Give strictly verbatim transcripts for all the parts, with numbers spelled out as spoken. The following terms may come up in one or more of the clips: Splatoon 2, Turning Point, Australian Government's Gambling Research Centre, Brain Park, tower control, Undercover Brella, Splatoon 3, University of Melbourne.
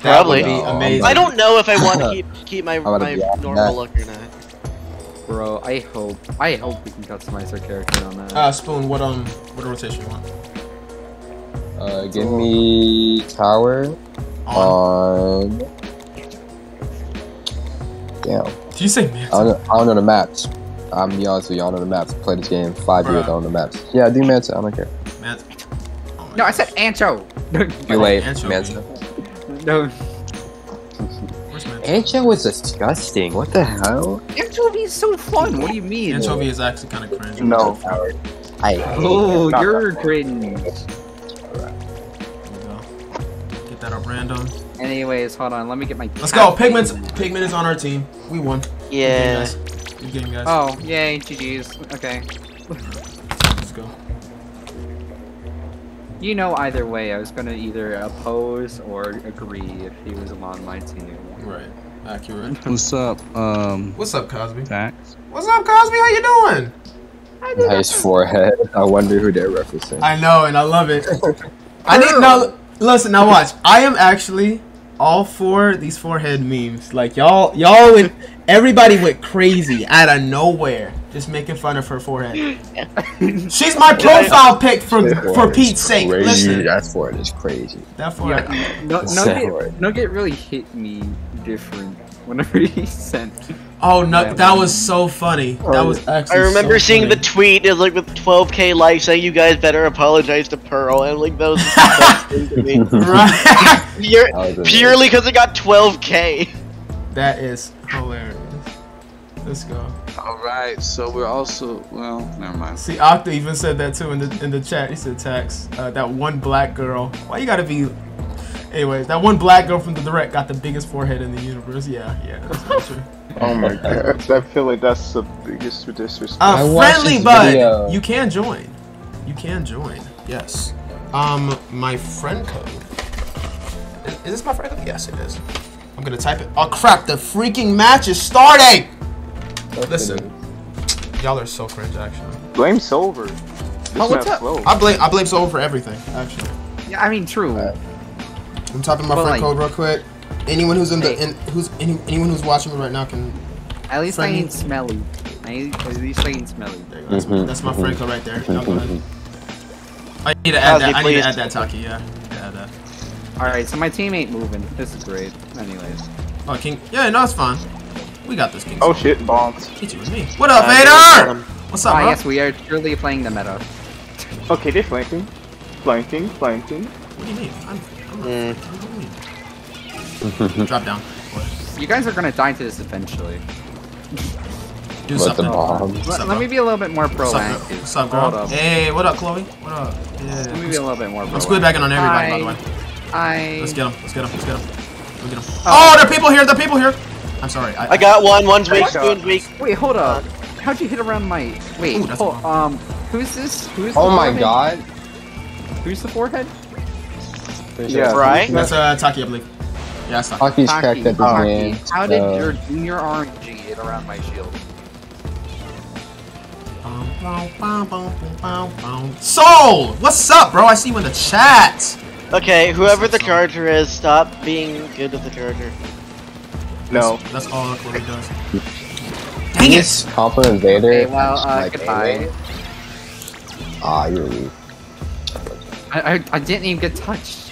Probably. That would be amazing. I don't know if I want to keep keep my my normal that. look or not. Bro, I hope I hope we can customize our character on that. Uh, Spoon, what um, what rotation you want? Uh, give so, me tower on. on... Damn. Did you say mantis? I don't know, I don't know the maps. I'm be honest with y'all know the maps. Play this game five Bruh. years. I don't know the maps. Yeah, I do mantis. I don't care. Mantis. Oh no, I said ancho. You're late. Mantis. No. Ancho is disgusting. What the hell? Anchovy is so fun. What do you mean? Anchovy is actually kind of cringe. No. I. Oh, you're cringe. That up random. Anyways, hold on. Let me get my. Let's go. Pigments. Pigment is on our team. We won. Yeah. Good game, guys. Good game, guys. Oh, yay. G G's. Okay. Let's go. You know, either way, I was gonna either oppose or agree if he was on my team. Right. Accurate. What's up? Um. What's up, Cosby? Thanks. What's up, Cosby? How you doing? Nice forehead. I wonder who they're referencing. I know, and I love it. I need now. Listen, now watch. I am actually all for these forehead memes. Like y'all, y'all went, everybody went crazy out of nowhere, just making fun of her forehead. She's my profile pic from for Pete's sake. Listen, that forehead is crazy. That forehead. Yeah, no, no, get, no, get really hit me different whenever he sent. Oh no, that, that was so funny. That was actually I remember so seeing funny. the tweet. It was like with twelve K likes saying you guys better apologize to Pearl, and like those things to me. Right? Pure, purely because it got twelve K. That is hilarious. Let's go. All right, so we're also well, never mind. See, Octa even said that too in the in the chat. He said, "Tax uh, that one black girl. Why you gotta be?" Anyways, that one black girl from the direct got the biggest forehead in the universe. Yeah, yeah, that's not true. Oh my god. I feel like that's the biggest disrespect. Uh, friendly bud! Video. You can join. You can join. Yes. Um, my friend code. Is, is this my friend code? Yes, it is. I'm gonna type it. Oh crap, the freaking match is starting! That's Listen. Y'all are so cringe, actually. Blame Silver. Oh, what's up? I blame, I blame Silver for everything, actually. Yeah, I mean, true. Uh, I'm typing my well, friend like, code real quick. Anyone who's in the hey. in, who's any, anyone who's watching me right now can. At least friend. I ain't smelly. I ain't, at least I ain't smelly. There you go. That's, mm -hmm. that's my friend code right there. Y'all go ahead. I need to add How's that. I need to add that, Taki. Yeah. yeah add that. All right. So my team ain't moving. This is great. Anyways. Oh King. Yeah. No, it's fine. We got this King. Oh shit, bombs. Get you with me. What up, uh, Vader? What's up, oh, bro? Yes, we are truly playing the meta. Okay, they're flanking, flanking, flanking. What do you mean? I'm. Mm. Drop down. You guys are gonna die to this eventually. Do Let something. Let, let me be a little bit more proactive. What's up, girl? Hey, what up, Chloe? What up? Yeah. Let me be a little bit more proactive. Let's quit backing on everybody, I, by the way. I... Let's get them. Let's get them. Let's get them. Let's get them. Oh, there are people here. There are people here. I'm sorry. I, I got one. One's weak. One's weak. Wait, hold up. How'd you hit around my... Wait, Ooh, hold on. Um, who's this? Who's the Oh my forehead? god. Who's the forehead? Yeah, right? That's uh, Taki, I believe. Yeah, that's Taki. Taki's cracked at the name. How did uh, your junior R N G hit around my shield? Soul! What's up, bro? I see you in the chat! Okay, whoever the charger is, stop being good with the charger. No. That's, that's all Chloe does. Dang it! Compliment Vader. Okay, well, uh, goodbye. Aw, you're weak. I, I I didn't even get touched.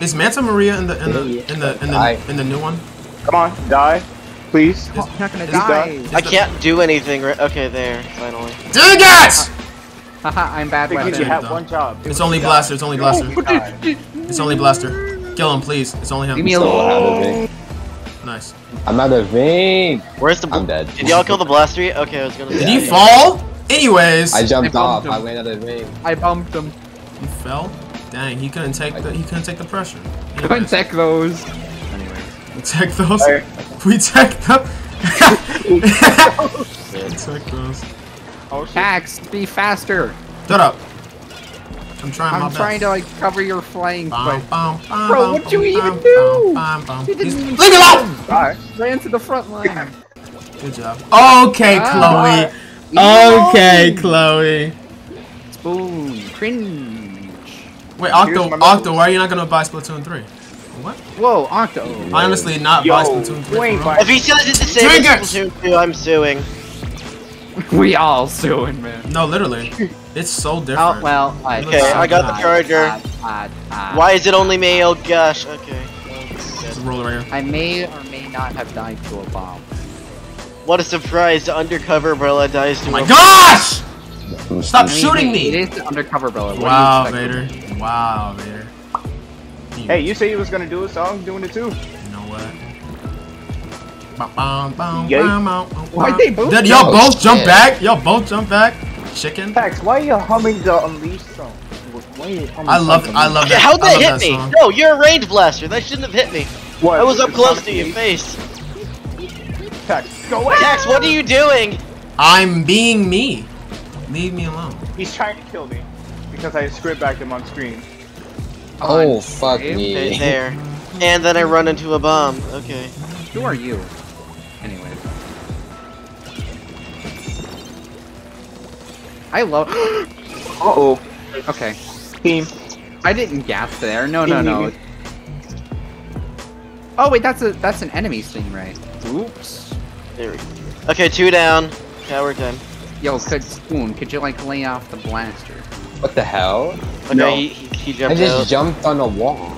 Is Manta Maria in the in the in the in the, in the, in the new one? Come on, die, please. Is, I'm not gonna die. die. I can't do anything. Okay, there, finally. Dang it! Haha, I'm bad. You have one job. It's only Blaster. It's only Blaster. It's only Blaster. Kill him, please. It's only him. Give me a little. Nice. I'm out of vein. Where's the? I'm dead. Did y'all kill the Blaster? Okay, I was gonna. Did he fall? Anyways. I jumped off. I went out of vein. I bumped him. He fell? Dang, he couldn't take the he couldn't take the pressure. Anyways. Couldn't take those. Anyway. We take those. Right. We take them. We take those. Tax, be faster. Shut up. I'm trying. I'm my trying best. to like cover your flank. Bro, what do you even do? You didn't even leave me alone. Right. Ran to the front line. Good job. Okay, ah, Chloe. Right. Okay, Chloe. Spoon, cringe. Wait, Octo, Octo, why are you not gonna buy Splatoon three? What? Whoa, Octo. Honestly, not by Splatoon three. Wait, if you still did the same Splatoon two, I'm suing. We all suing, man. No, literally. It's so different. Oh, well. I okay, so I got odd, the charger. Odd, odd, odd, Why is it only me? Oh, gosh. Okay. Roll right here. I may or may not have died to a bomb. What a surprise. Undercover Brella dies to oh a bomb. My gosh! Stop shooting me! It is Undercover Brella. Wow, Vader. Wow, Vader. Hey, you said you was gonna do it, so I'm doing it too. You know what? Why'd they both? Did y'all both jump back? Y'all both jump back? Chicken? Pax, why are you humming the Unleashed song? I love it. I love that. How'd that hit me? No, you're a range blaster. That shouldn't have hit me. What? I was up close to your face. Pax, go away. Pax, what are you doing? I'm being me. Leave me alone. He's trying to kill me because I script backed him on screen. Oh, oh fuck me. Right there. And then I run into a bomb. Okay. Who are you? Anyway. I love. uh oh. Okay. Team. I didn't gasp there. No, no, no. Oh wait, that's a that's an enemy thing, right? Oops. There we go. Okay, two down. Tower time. Yo, could Spoon, could you like lay off the blaster? What the hell? Okay, no. he, he, he jumped I just out. jumped on a wall.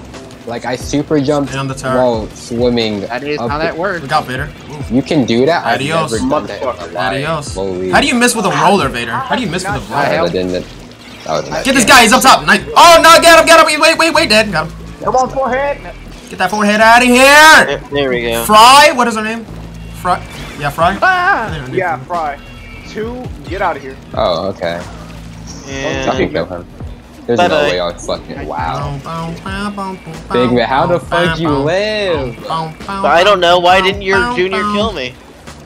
Like, I super jumped on the tower while swimming. That is how that works. We got Vader. Ooh. You can do that. Adios. I've never done that. Adios. Holy. How do you miss with a roller, Vader? How do you miss with a roller? Get game. this guy. He's up top. Nice. Oh, no. Get him. Get him. Wait, wait, wait, Dad. Got him. Come on, forehead. Get that forehead out of here. There, there we go. Fry. What is her name? Fry. Yeah, Fry. Ah. Yeah, Fry. Two. Get out of here. Oh, okay. Yeah. I can kill him. There's Bye -bye. no way I'll fucking wow. Big man, how the fuck you live? I don't know. Why didn't your junior kill me?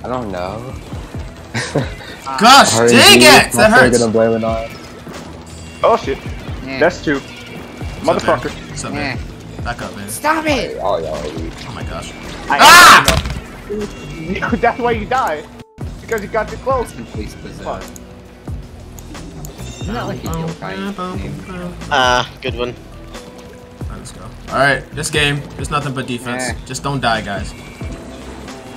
I don't know. Gosh, dang it! That hurts. Gonna blame it on. Oh shit. Yeah. That's two. Motherfucker. What's up, man? Back up, man. Stop it! Oh, oh my gosh. I ah! That's why you died. Because you got too close. Please, please. Not like ah, good one. Alright, let's go. Alright, this game, there's nothing but defense. Eh. Just don't die, guys.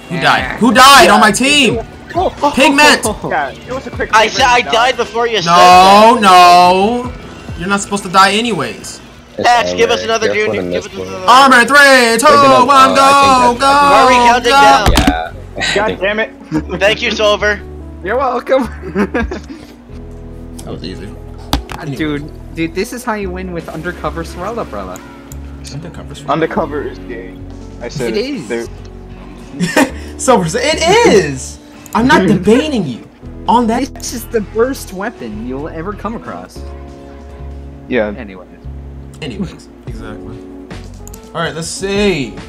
Who eh. died? Who died yeah. on my team? Oh, oh, Pigment! Oh, oh, oh. Yeah, it was a quick I, I died before you no, said that. No, no. You're not supposed to die anyways. Pax, give us another junior. Give us another. Armor, three, two, another, one, oh, go, go! Are we counting down? Yeah. God damn it. Thank you, Solver. You're welcome. That was easy. Anyway. Dude, dude, this is how you win with Undercover Sorella, brother. Undercover Sorella. Undercover is gay. I said it is. So it is. I'm not debating you on that. This is the worst weapon you'll ever come across. Yeah. Anyway. Anyways. Exactly. All right. Let's see.